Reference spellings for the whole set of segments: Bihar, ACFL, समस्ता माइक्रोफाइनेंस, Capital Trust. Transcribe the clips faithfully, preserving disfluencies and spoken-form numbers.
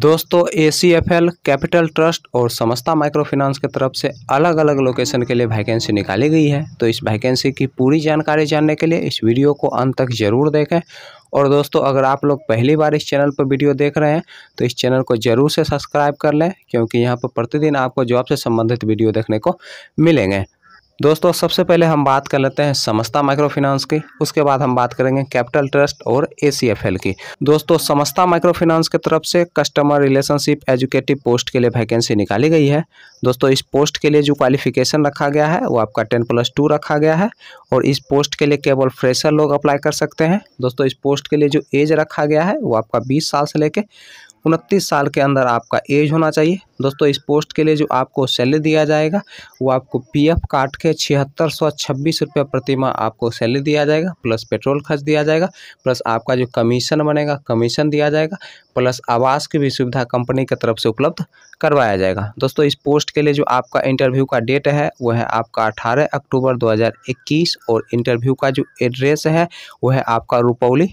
दोस्तों A C F L, capital trust और समस्ता माइक्रोफाइनेंस की तरफ से अलग अलग लोकेशन के लिए वैकेंसी निकाली गई है। तो इस वैकेंसी की पूरी जानकारी जानने के लिए इस वीडियो को अंत तक ज़रूर देखें। और दोस्तों अगर आप लोग पहली बार इस चैनल पर वीडियो देख रहे हैं तो इस चैनल को ज़रूर से सब्सक्राइब कर लें, क्योंकि यहाँ पर प्रतिदिन आपको जॉब से संबंधित वीडियो देखने को मिलेंगे। दोस्तों सबसे पहले हम बात कर लेते हैं समस्ता माइक्रोफाइनेंस की, उसके बाद हम बात करेंगे कैपिटल ट्रस्ट और ए सी एफ एल की। दोस्तों समस्ता माइक्रोफाइनेंस की तरफ से कस्टमर रिलेशनशिप एजुकेटिव पोस्ट के लिए वैकेंसी निकाली गई है। दोस्तों इस पोस्ट के लिए जो क्वालिफिकेशन रखा गया है वो आपका टेन प्लस टू रखा गया है और इस पोस्ट के लिए केवल फ्रेशर लोग अप्लाई कर सकते हैं। दोस्तों इस पोस्ट के लिए जो एज रखा गया है वो आपका बीस साल से लेकर उनतीस साल के अंदर आपका एज होना चाहिए। दोस्तों इस पोस्ट के लिए जो आपको सैलरी दिया जाएगा वो आपको पीएफ काट के छिहत्तर सौ छब्बीस रुपये प्रति माह आपको सैलरी दिया जाएगा, प्लस पेट्रोल खर्च दिया जाएगा, प्लस आपका जो कमीशन बनेगा कमीशन दिया जाएगा, प्लस आवास की भी सुविधा कंपनी की तरफ से उपलब्ध करवाया जाएगा। दोस्तों इस पोस्ट के लिए जो आपका इंटरव्यू का डेट है वो है आपका अठारह अक्टूबर दो हज़ार इक्कीस और इंटरव्यू का जो एड्रेस है वो है आपका रुपौली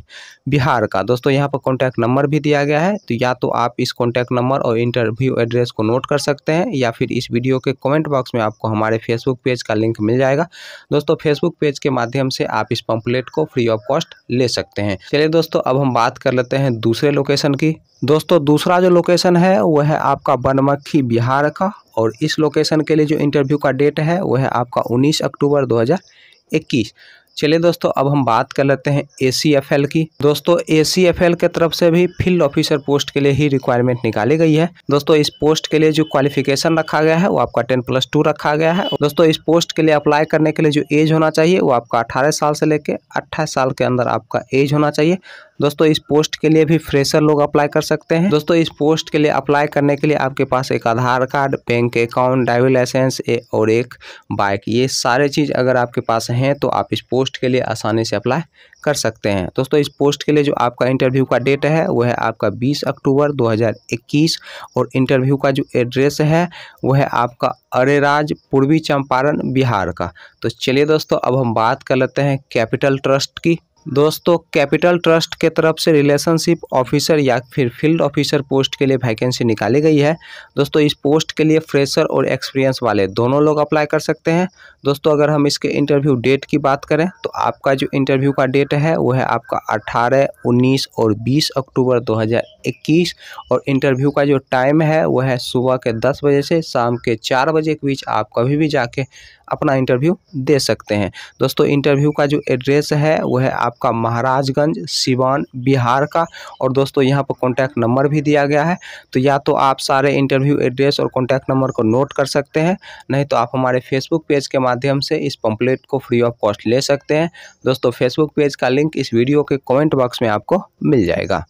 बिहार का। दोस्तों यहाँ पर कॉन्टैक्ट नंबर भी दिया गया है, तो या तो आप इस कॉन्टैक्ट नंबर और इंटरव्यू एड्रेस को नोट कर सकते हैं या फिर इस वीडियो के कमेंट बॉक्स में आपको हमारे फेसबुक पेज का लिंक मिल जाएगा। दोस्तों फेसबुक पेज के माध्यम से आप इस पंपलेट को फ्री ऑफ कॉस्ट ले सकते हैं। चलिए दोस्तों अब हम बात कर लेते हैं दूसरे लोकेशन की। दोस्तों दूसरा जो लोकेशन है वो है आपका बनमक्खी बिहार का और इस लोकेशन के लिए जो इंटरव्यू का डेट है वो है आपका उन्नीस अक्टूबर दो हज़ार इक्कीस। चलिए दोस्तों अब हम बात कर लेते हैं ए सी एफ एल की। दोस्तों ए सी एफ एल के तरफ से भी फील्ड ऑफिसर पोस्ट के लिए ही रिक्वायरमेंट निकाली गई है। दोस्तों इस पोस्ट के लिए जो क्वालिफिकेशन रखा गया है वो आपका टेन प्लस टू रखा गया है। दोस्तों इस पोस्ट के लिए अप्लाई करने के लिए जो एज होना चाहिए वो आपका अठारह साल से लेकर अट्ठाईस साल के अंदर आपका एज होना चाहिए। दोस्तों इस पोस्ट के लिए भी फ्रेशर लोग अप्लाई कर सकते हैं। दोस्तों इस पोस्ट के लिए अप्लाई करने के लिए आपके पास एक Aadhaar card, bank account, driving licence और एक बाइक, ये सारे चीज़ अगर आपके पास हैं तो आप इस पोस्ट के लिए आसानी से अप्लाई कर सकते हैं। दोस्तों इस पोस्ट के लिए जो आपका इंटरव्यू का डेट है वो है आपका बीस अक्टूबर दो हज़ार इक्कीस और इंटरव्यू का जो एड्रेस है वो है आपका अरेराज, पूर्वी चंपारण, बिहार का। तो चलिए दोस्तों अब हम बात कर लेते हैं कैपिटल ट्रस्ट की। दोस्तों कैपिटल ट्रस्ट के तरफ से रिलेशनशिप ऑफिसर या फिर फील्ड ऑफिसर पोस्ट के लिए वैकेंसी निकाली गई है। दोस्तों इस पोस्ट के लिए फ्रेशर और एक्सपीरियंस वाले दोनों लोग अप्लाई कर सकते हैं। दोस्तों अगर हम इसके इंटरव्यू डेट की बात करें तो आपका जो इंटरव्यू का डेट है वो है आपका अठारह, उन्नीस और बीस अक्टूबर दो हज़ार इक्कीस और इंटरव्यू का जो टाइम है वह है सुबह के दस बजे से शाम के चार बजे के बीच। आप कभी भी जाके अपना इंटरव्यू दे सकते हैं। दोस्तों इंटरव्यू का जो एड्रेस है वह है आपका महाराजगंज, सिवान, बिहार का। और दोस्तों यहां पर कॉन्टैक्ट नंबर भी दिया गया है, तो या तो आप सारे इंटरव्यू एड्रेस और कॉन्टैक्ट नंबर को नोट कर सकते हैं, नहीं तो आप हमारे फेसबुक पेज के माध्यम से इस पंपलेट को फ्री ऑफ कॉस्ट ले सकते हैं। दोस्तों फेसबुक पेज का लिंक इस वीडियो के कॉमेंट बॉक्स में आपको मिल जाएगा।